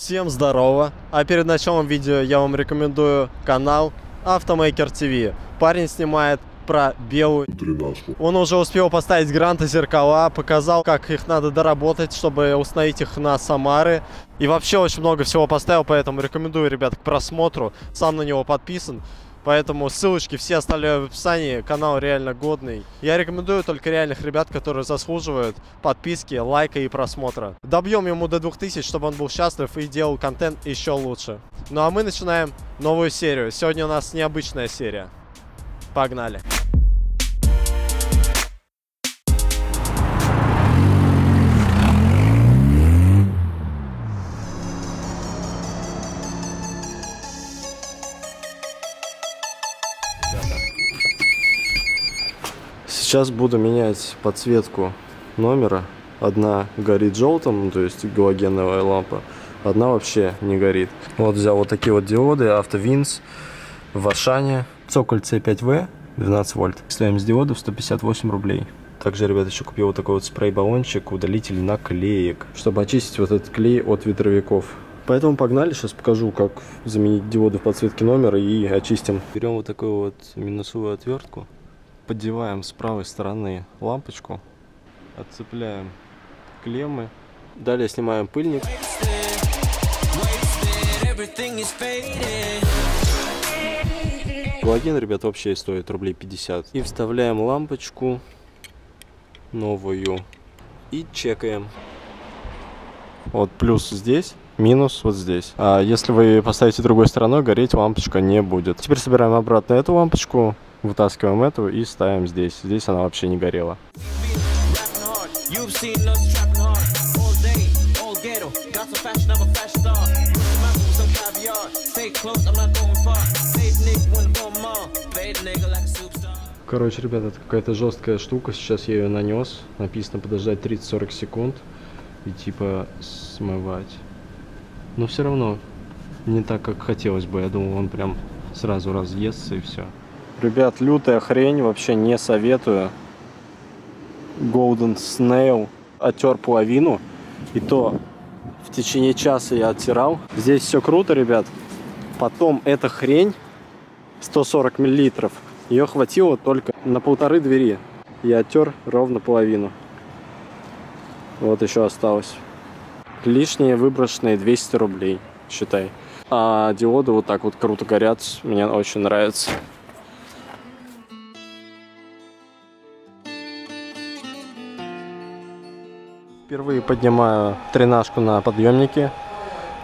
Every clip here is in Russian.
Всем здорово, а перед началом видео я вам рекомендую канал AutoMaker TV. Парень снимает про белую тринадцатку. Он уже успел поставить гранты, зеркала, показал, как их надо доработать, чтобы установить их на Самары. И вообще очень много всего поставил, поэтому рекомендую, ребят, к просмотру. Сам на него подписан, поэтому ссылочки все оставляю в описании. Канал реально годный. Я рекомендую только реальных ребят, которые заслуживают подписки, лайка и просмотра. Добьем ему до 2000, чтобы он был счастлив и делал контент еще лучше. Ну а мы начинаем новую серию. Сегодня у нас необычная серия. Погнали! Сейчас буду менять подсветку номера. Одна горит желтым, то есть галогеновая лампа, одна вообще не горит. Вот взял вот такие вот диоды, АвтоВинс в Ашане. Цоколь C5V, 12 вольт. Ставим с диодов 158 рублей. Также, ребят, еще купил вот такой вот спрей-баллончик, удалитель наклеек, чтобы очистить вот этот клей от ветровиков. Поэтому погнали, сейчас покажу, как заменить диоды в подсветке номера и очистим. Берем вот такую вот минусовую отвертку. Поддеваем с правой стороны лампочку, отцепляем клеммы, далее снимаем пыльник. Плагин, ребят, вообще стоит рублей 50. И вставляем лампочку новую и чекаем. Вот плюс здесь, минус вот здесь. А если вы поставите другой стороной, гореть лампочка не будет. Теперь собираем обратно эту лампочку. Вытаскиваем эту и ставим здесь. Здесь она вообще не горела. Короче, ребята, это какая-то жесткая штука. Сейчас я ее нанес. Написано подождать 30-40 секунд и типа смывать. Но все равно не так, как хотелось бы. Я думал, он прям сразу разъестся и все. Ребят, лютая хрень, вообще не советую. Golden Snail оттер половину, и то в течение часа я оттирал. Здесь все круто, ребят. Потом эта хрень, 140 миллилитров, ее хватило только на полторы двери. Я оттер ровно половину. Вот еще осталось. Лишние выброшенные 200 рублей, считай. А диоды вот так вот круто горят, мне очень нравится. Впервые поднимаю тринашку на подъемнике.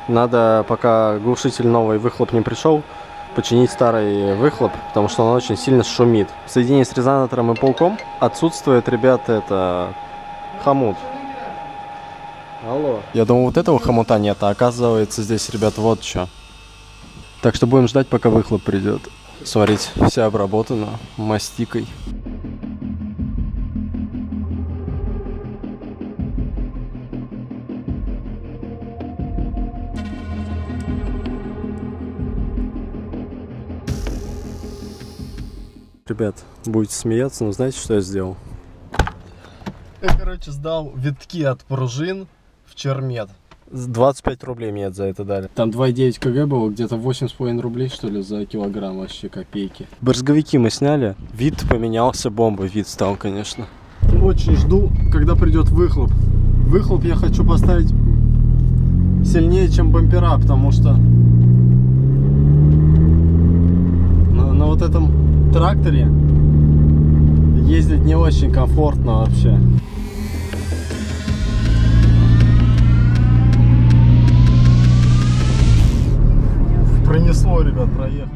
Надо, пока глушитель новый выхлоп не пришел, починить старый выхлоп, потому что он очень сильно шумит. В соединении с резонатором и полком отсутствует, ребята, это хомут. Алло. Я думал, вот этого хомута нет, а оказывается здесь, ребят, вот что. Так что будем ждать, пока выхлоп придет. Смотрите, вся обработана мастикой. Ребят, будете смеяться, но знаете, что я сделал? Я, короче, сдал витки от пружин в Чермет. 25 рублей мне за это дали. Там 2,9 кг было, где-то 8,5 рублей, что ли, за килограмм, вообще копейки. Брызговики мы сняли, вид поменялся, бомба вид стал, конечно. Очень жду, когда придет выхлоп. Выхлоп я хочу поставить сильнее, чем бампера, потому что на вот этом тракторе ездить не очень комфортно вообще. Пронесло, ребят, проехал.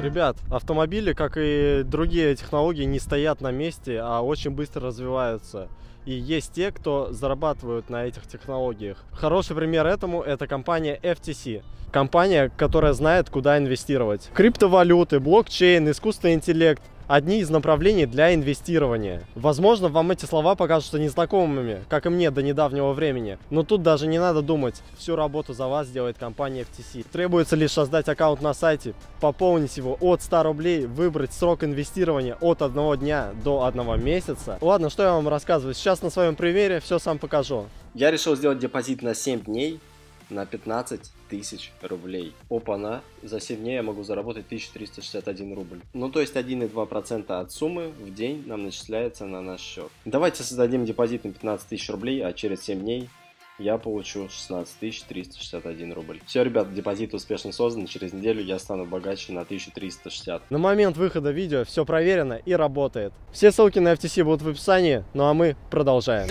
Ребят, автомобили, как и другие технологии, не стоят на месте, а очень быстро развиваются. И есть те, кто зарабатывают на этих технологиях. Хороший пример этому — это компания FTC. Компания, которая знает, куда инвестировать. Криптовалюты, блокчейн, искусственный интеллект. одни из направлений для инвестирования. Возможно, вам эти слова покажутся незнакомыми, как и мне до недавнего времени. Но тут даже не надо думать, всю работу за вас делает компания FTC. Требуется лишь создать аккаунт на сайте, пополнить его от 100 рублей, выбрать срок инвестирования от 1 дня до 1 месяца. Ладно, что я вам рассказываю, сейчас на своем примере все сам покажу. Я решил сделать депозит на 7 дней на 15 тысяч рублей. Опа-на, за 7 дней я могу заработать 1361 рубль. Ну то есть 1,2% от суммы в день нам начисляется на наш счет. Давайте создадим депозит на 15 тысяч рублей, а через 7 дней я получу 16 361 рубль. Все, ребят, депозит успешно создан. Через неделю я стану богаче на 1360. На момент выхода видео все проверено и работает. Все ссылки на FTC будут в описании. Ну а мы продолжаем.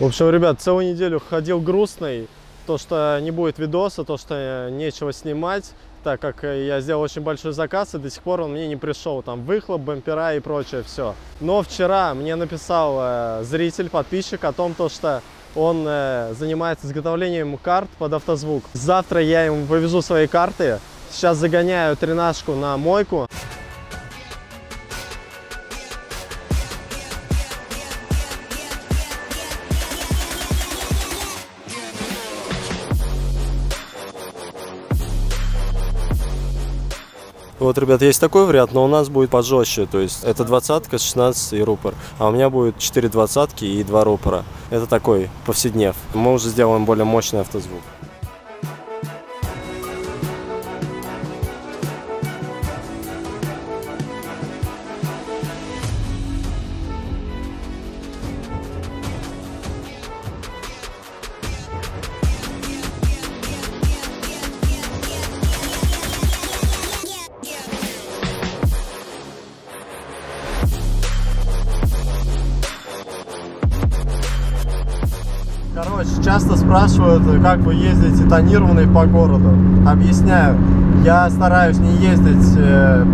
В общем, ребят, целую неделю ходил грустный. То, что не будет видоса, то, что нечего снимать, так как я сделал очень большой заказ, и до сих пор он мне не пришел. Там выхлоп, бампера и прочее все. Но вчера мне написал зритель, подписчик о том, что он занимается изготовлением карт под автозвук. Завтра я ему повезу свои карты. Сейчас загоняю 13-ку на мойку. Вот, ребят, есть такой вариант, но у нас будет пожестче, то есть это 20-ка, 16 и рупор, а у меня будет 4 20-ки и 2 рупора. Это такой повседнев. Мы уже сделаем более мощный автозвук. Короче, часто спрашивают, как вы ездите тонированный по городу. Объясняю, я стараюсь не ездить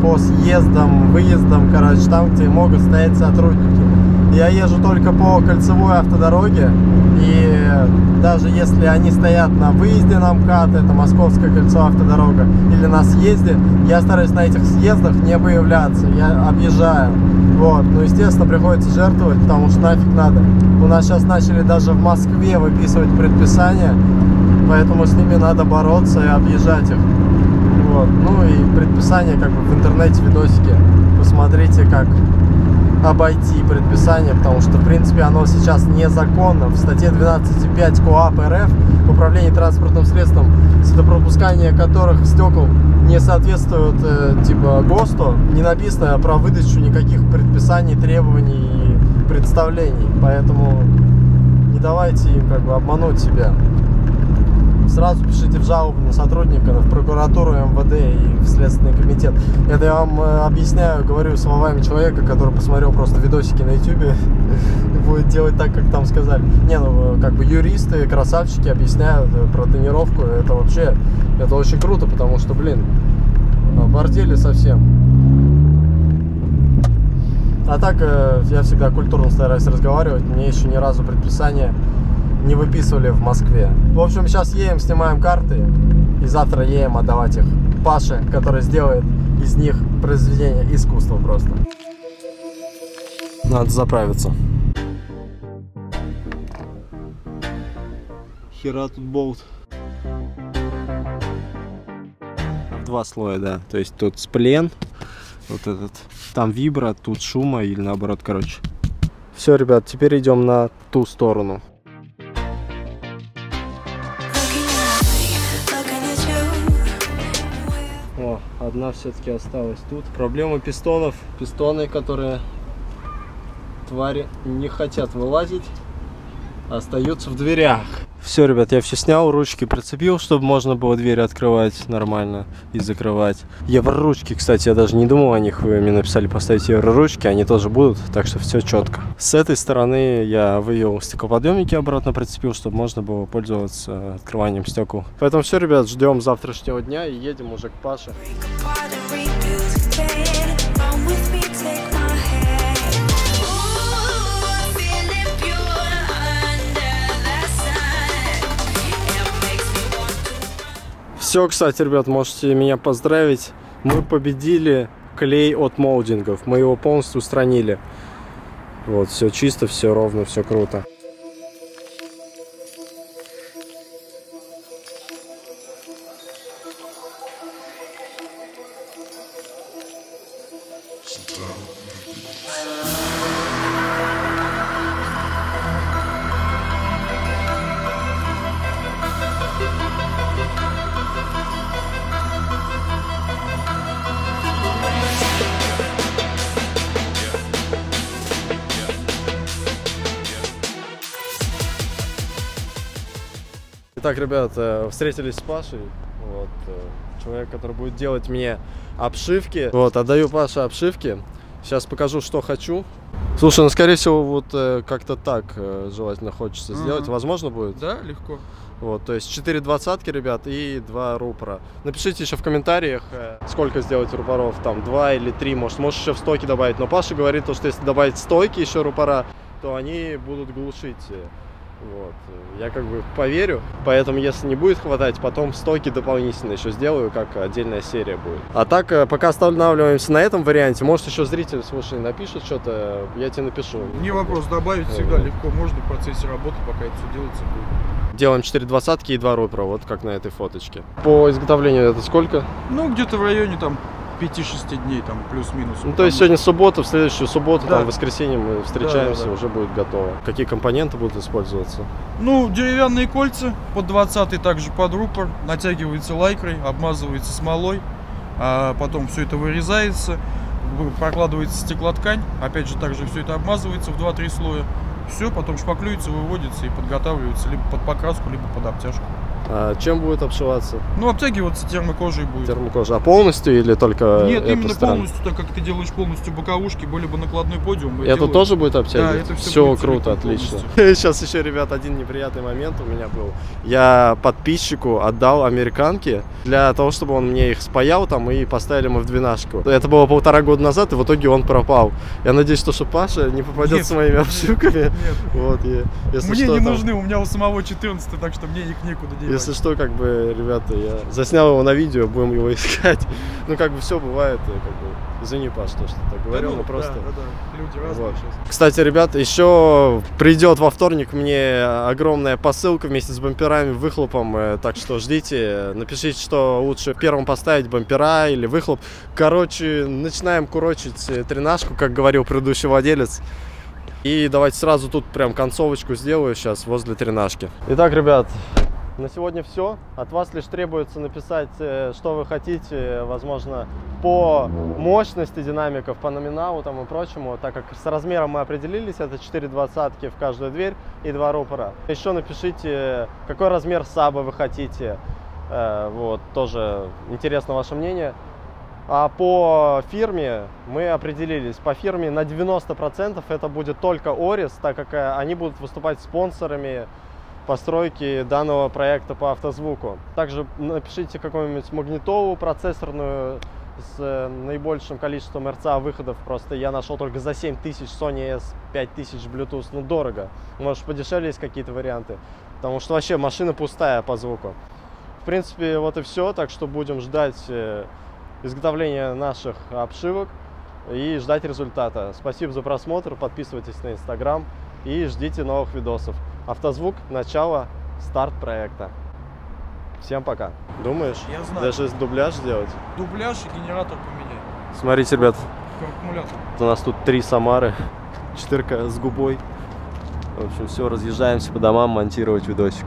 по съездам, выездам, короче, там, где могут стоять сотрудники. Я езжу только по кольцевой автодороге, и даже если они стоят на выезде на МКАД, это Московская кольцевая автодорога, или на съезде, я стараюсь на этих съездах не появляться, я объезжаю. Вот, ну, естественно, приходится жертвовать, потому что нафиг надо. У нас сейчас начали даже в Москве выписывать предписания, поэтому с ними надо бороться и объезжать их. Вот, ну и предписания, как бы, в интернете, видосики, посмотрите, как обойти предписание, потому что, в принципе, оно сейчас незаконно. В статье 12.5 КОАП РФ управление транспортным средством, светопропускание которых стекол не соответствует типа ГОСТу, не написано про выдачу никаких предписаний, требований и представлений. Поэтому не давайте им, как бы, обмануть себя. Сразу пишите в жалобу на сотрудника, в прокуратуру, МВД и в Следственный комитет. Это я вам объясняю, говорю словами человека, который посмотрел просто видосики на YouTube и будет делать так, как там сказали. Не, ну, как бы, юристы, красавчики объясняют про тонировку. Это вообще, это очень круто, потому что, блин, бордели совсем. А так, я всегда культурно стараюсь разговаривать. Мне еще ни разу предписание не выписывали в Москве. В общем, сейчас едем, снимаем карты, и завтра едем отдавать их Паше, который сделает из них произведение искусства просто. Надо заправиться. Хера тут болт. Два слоя, да. То есть тут сплен, вот этот. Там вибра, тут шума или наоборот, короче. Все, ребят, теперь идем на ту сторону. Одна все-таки осталась тут. Проблема пистонов. Пистоны, которые твари не хотят вылазить, остаются в дверях. Все, ребят, я все снял, ручки прицепил, чтобы можно было двери открывать нормально и закрывать. Евроручки, кстати, я даже не думал о них. Вы мне написали поставить евроручки, они тоже будут, так что все четко. С этой стороны я вывел стеклоподъемники, обратно прицепил, чтобы можно было пользоваться открыванием стекол. Поэтому все, ребят, ждем завтрашнего дня и едем уже к Паше. Все, кстати, ребят, можете меня поздравить. мы победили клей от молдингов. Мы его полностью устранили. Вот, все чисто, все ровно, все круто. Итак, ребята, встретились с Пашей, вот, человек, который будет делать мне обшивки. Вот, отдаю Паше обшивки. Сейчас покажу, что хочу. Слушай, ну, скорее всего, вот как-то так желательно хочется сделать. Возможно будет? Да, легко. Вот, то есть 4 двадцатки, ребят, и 2 рупора. Напишите еще в комментариях, сколько сделать рупоров, там, 2 или 3, может, можешь еще в стойки добавить. Но Паша говорит, что если добавить стойки еще рупора, то они будут глушить. Вот. Я как бы поверю, поэтому если не будет хватать, потом стойки дополнительно еще сделаю, как отдельная серия будет. А так, пока останавливаемся на этом варианте, может еще зритель, слушай, напишет что-то, я тебе напишу. Не вопрос, добавить всегда легко можно в процессе работы, пока это все делается будет. Делаем 4 двадцатки и 2 рупора, вот как на этой фоточке. По изготовлению это сколько? Ну, где-то в районе там 5-6 дней, там плюс-минус. Ну, то есть сегодня суббота, в следующую субботу, да, там в воскресенье мы встречаемся, да, да, да, уже будет готово. Какие компоненты будут использоваться? Ну, деревянные кольца под 20, также под рупор, натягивается лайкрой, обмазывается смолой, а потом все это вырезается, прокладывается стеклоткань, опять же, также все это обмазывается в 2-3 слоя, все, потом шпаклюется, выводится и подготавливается либо под покраску, либо под обтяжку. А чем будет обшиваться? Ну, обтягиваться термокожей будет. Термокожа. А полностью или только? Нет, именно полностью, так как ты делаешь полностью боковушки, более бы накладной подиум. Это делаем. Тоже будет обтягиваться? Да, это все круто, отлично. Сейчас еще, ребят, один неприятный момент у меня был. Я подписчику отдал американки для того, чтобы он мне их спаял там и поставили мы в двенашку. Это было 1,5 года назад, и в итоге он пропал. Я надеюсь, что Паша не попадет с моими обшивками. Мне не нужны, у меня у самого 14, так что мне их некуда делать. Если что, как бы, ребята, я заснял его на видео, будем его искать. Ну, как бы, все бывает, как бы, извини, Паш, что так говорил, да, ну, но просто... Да, да, люди разные вот. Сейчас. Кстати, ребят, еще придет во вторник мне огромная посылка вместе с бамперами, выхлопом, так что ждите, напишите, что лучше первым поставить, бампера или выхлоп. Короче, начинаем курочить тренажку, как говорил предыдущий владелец. И давайте сразу тут прям концовочку сделаю сейчас возле тренажки. Итак, ребят... На сегодня все. От вас лишь требуется написать, что вы хотите, возможно, по мощности динамиков, по номиналу там и прочему, так как с размером мы определились, это 4 двадцатки в каждую дверь и 2 рупора. Еще напишите, какой размер саба вы хотите, вот, тоже интересно ваше мнение. А по фирме мы определились. По фирме на 90% это будет только Орис, так как они будут выступать спонсорами постройки данного проекта по автозвуку. Также напишите какую-нибудь магнитолу процессорную с наибольшим количеством РЦА выходов. Просто я нашел только за 7000 Sony S, 5000 Bluetooth. Ну, дорого. Может, подешевле есть какие-то варианты. Потому что вообще машина пустая по звуку. В принципе, вот и все. Так что будем ждать изготовления наших обшивок и ждать результата. Спасибо за просмотр. Подписывайтесь на Instagram и ждите новых видосов. Автозвук, начало, старт проекта. Всем пока. Думаешь? Я знаю. Даже дубляж сделать? Дубляж и генератор поменять. Смотрите, ребят. Аккумулятор. У нас тут 3 Самары, 4 с губой. В общем, все, разъезжаемся по домам монтировать видосик.